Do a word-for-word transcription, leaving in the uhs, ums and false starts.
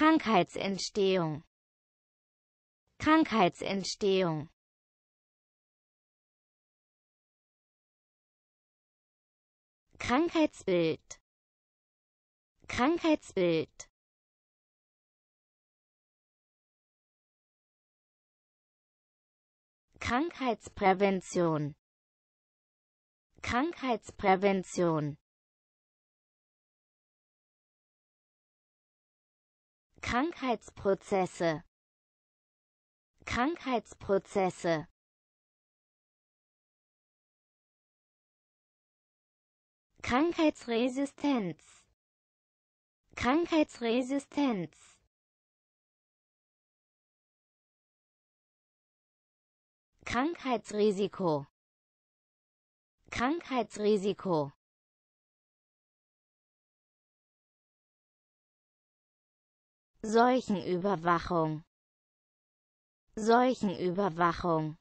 Krankheitsentstehung, Krankheitsentstehung, Krankheitsbild, Krankheitsbild, Krankheitsprävention, Krankheitsprävention, Krankheitsprozesse, Krankheitsprozesse, Krankheitsresistenz, Krankheitsresistenz, Krankheitsrisiko, Krankheitsrisiko, Seuchenüberwachung, Seuchenüberwachung,